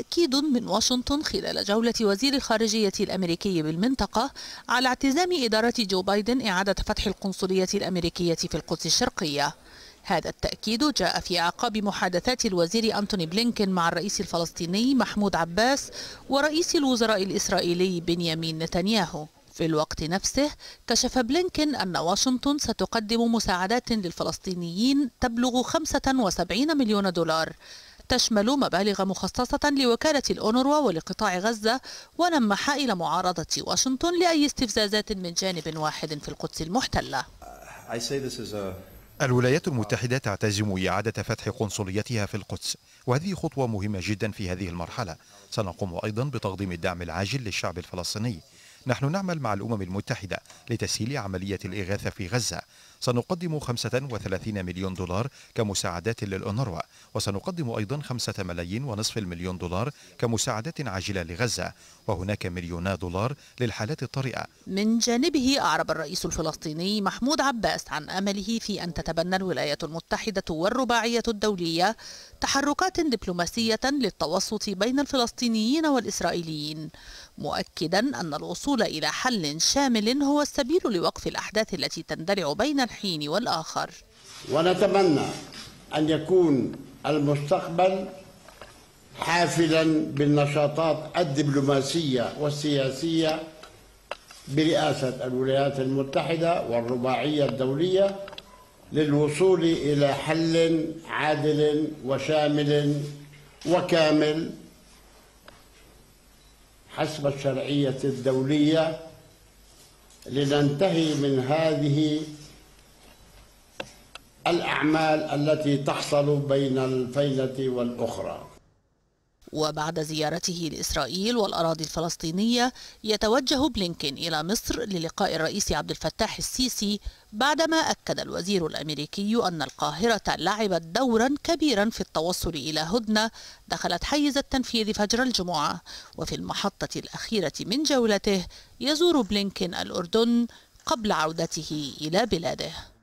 تأكيد من واشنطن خلال جولة وزير الخارجية الأمريكي بالمنطقة على اعتزام إدارة جو بايدن إعادة فتح القنصلية الأمريكية في القدس الشرقية. هذا التأكيد جاء في أعقاب محادثات الوزير أنتوني بلينكن مع الرئيس الفلسطيني محمود عباس ورئيس الوزراء الإسرائيلي بنيامين نتنياهو. في الوقت نفسه كشف بلينكن أن واشنطن ستقدم مساعدات للفلسطينيين تبلغ 75 مليون دولار تشمل مبالغ مخصصة لوكالة الأونروا ولقطاع غزة، ولمح إلى معارضة واشنطن لأي استفزازات من جانب واحد في القدس المحتلة. الولايات المتحدة تعتزم إعادة فتح قنصليتها في القدس، وهذه خطوة مهمة جدا في هذه المرحلة. سنقوم أيضا بتقديم الدعم العاجل للشعب الفلسطيني. نحن نعمل مع الأمم المتحدة لتسهيل عملية الإغاثة في غزة. سنقدم 35 مليون دولار كمساعدات للأونروا، وسنقدم أيضا 5,5 ملايين دولار كمساعدات عاجلة لغزة، وهناك مليونا دولار للحالات الطارئة. من جانبه أعرب الرئيس الفلسطيني محمود عباس عن أمله في أن تتبنى الولايات المتحدة والرباعية الدولية تحركات دبلوماسية للتوسط بين الفلسطينيين والإسرائيليين، مؤكدا أن الوصول إلى حل شامل هو السبيل لوقف الأحداث التي تندلع بين الحين والآخر. ونتمنى أن يكون المستقبل حافلا بالنشاطات الدبلوماسية والسياسية برئاسة الولايات المتحدة والرباعية الدولية للوصول إلى حل عادل وشامل وكامل حسب الشرعية الدولية، لننتهي من هذه الأعمال التي تحصل بين الفينة والأخرى. وبعد زيارته لإسرائيل والأراضي الفلسطينية يتوجه بلينكن إلى مصر للقاء الرئيس عبد الفتاح السيسي، بعدما أكد الوزير الأمريكي أن القاهرة لعبت دورا كبيرا في التوصل إلى هدنة دخلت حيز التنفيذ فجر الجمعة. وفي المحطة الأخيرة من جولته يزور بلينكن الأردن قبل عودته إلى بلاده.